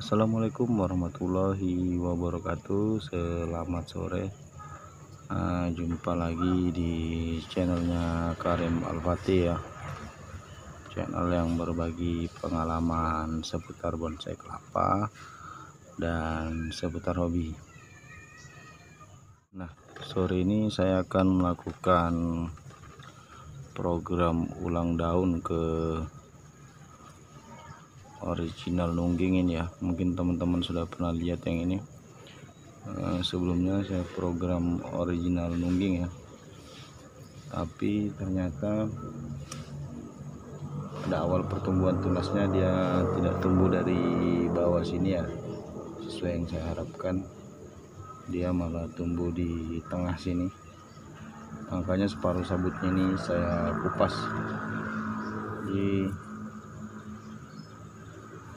Assalamualaikum warahmatullahi wabarakatuh. Selamat sore, jumpa lagi di channelnya Karim Al-Fatih ya, channel yang berbagi pengalaman seputar bonsai kelapa dan seputar hobi. Nah, sore ini saya akan melakukan program ulang daun ke original Nungging ini ya. Mungkin teman-teman sudah pernah lihat yang ini. Sebelumnya saya program original Nungging ya, tapi ternyata pada awal pertumbuhan tunasnya dia tidak tumbuh dari bawah sini ya, sesuai yang saya harapkan. Dia malah tumbuh di tengah sini, makanya separuh sabutnya ini saya kupas. Jadi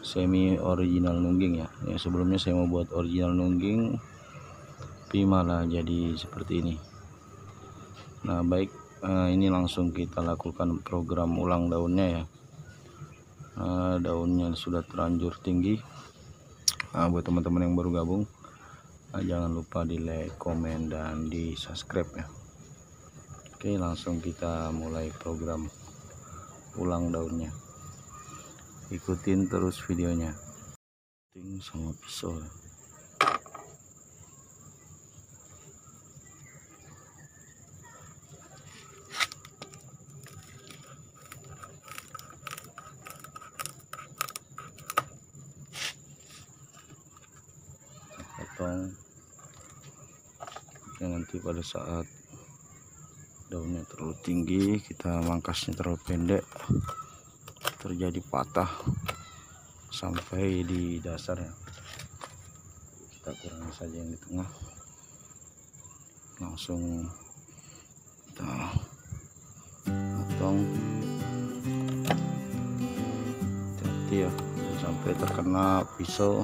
semi original Nungging ya. Ya, sebelumnya saya mau buat original Nungging tapi malah jadi seperti ini. Nah baik, ini langsung kita lakukan program ulang daunnya ya. Daunnya sudah terlanjur tinggi. Buat teman-teman yang baru gabung, jangan lupa di like, komen, dan di subscribe ya. Oke, langsung kita mulai program ulang daunnya. Ikutin terus videonya. Ting sama pisau. Potong. Dan nanti pada saat daunnya terlalu tinggi, kita mangkasnya terlalu pendek, terjadi patah sampai di dasarnya. Kita kurangi saja yang di tengah, langsung kita potong. Hati-hati ya, sampai terkena pisau.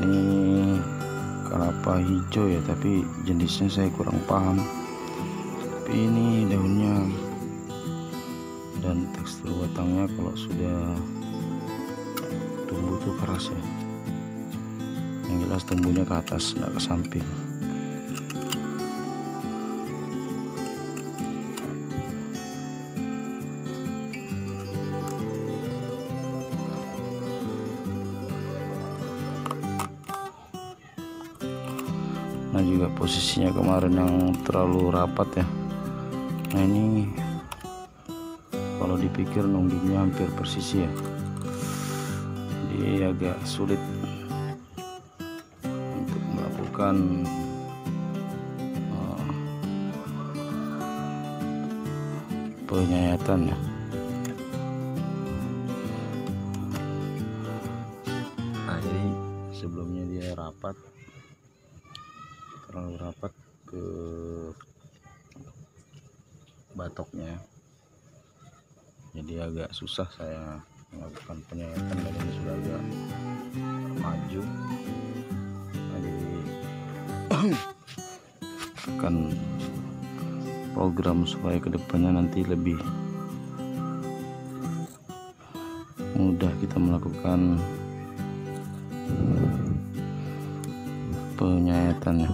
Ini kelapa hijau ya, tapi jenisnya saya kurang paham. Tapi ini daunnya dan tekstur batangnya kalau sudah tumbuh tuh keras ya. Yang jelas tumbuhnya ke atas, tidak ke samping. Nah juga posisinya kemarin yang terlalu rapat ya. Nah ini kalau dipikir nunggingnya hampir persisi ya, jadi agak sulit untuk melakukan penyayatan ya. Nah jadi sebelumnya dia rapat, terlalu rapat ke batoknya, jadi agak susah saya melakukan penyayatan. Dan ini sudah agak maju, jadi akan program supaya kedepannya nanti lebih mudah kita melakukan penyayatannya.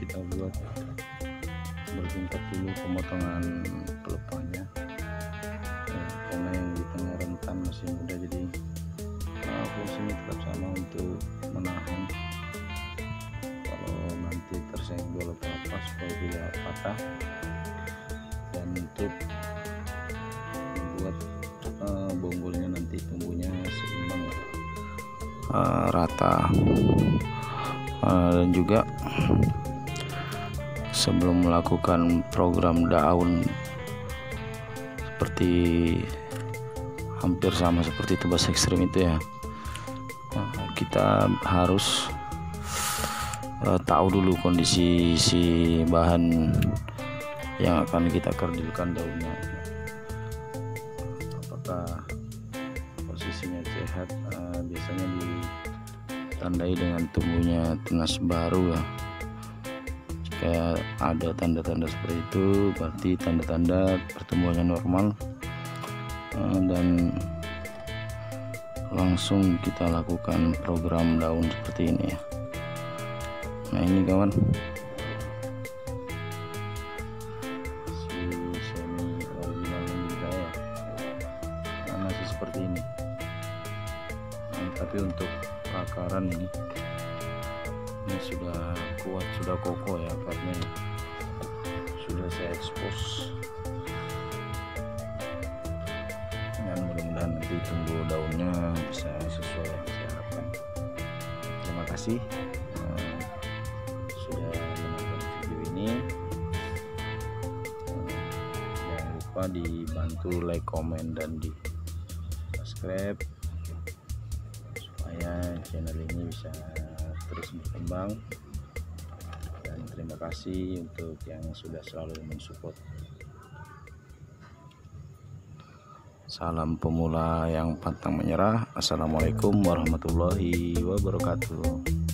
Kita buat bertingkat dulu pemotongan pelepahnya, karena yang di tengah rentan masih muda, jadi fungsinya tetap sama untuk menahan kalau nanti tersenggol atau apa supaya tidak patah, dan untuk membuat bonggolnya nanti tumbuhnya seimbang rata, dan juga sebelum melakukan program daun seperti hampir sama seperti tebas ekstrim itu ya, kita harus tahu dulu kondisi si bahan yang akan kita kerdilkan daunnya, apakah posisinya sehat. Biasanya ditandai dengan tumbuhnya tunas baru ya. Kayak ada tanda-tanda seperti itu, berarti tanda-tanda pertumbuhannya normal, dan langsung kita lakukan program daun seperti ini ya. Nah ini kawan, si semi original ya, nah, masih seperti ini. Nah, tapi untuk akaran ini sudah kuat, sudah kokoh ya, karena sudah saya expose, dan mudah-mudahan nanti tumbuh daunnya bisa sesuai yang saya harapkan. Terima kasih sudah menonton video ini, jangan lupa dibantu like, comment, dan di subscribe supaya channel ini bisa terus berkembang, dan terima kasih untuk yang sudah selalu mensupport. Salam pemula yang pantang menyerah. Assalamualaikum warahmatullahi wabarakatuh.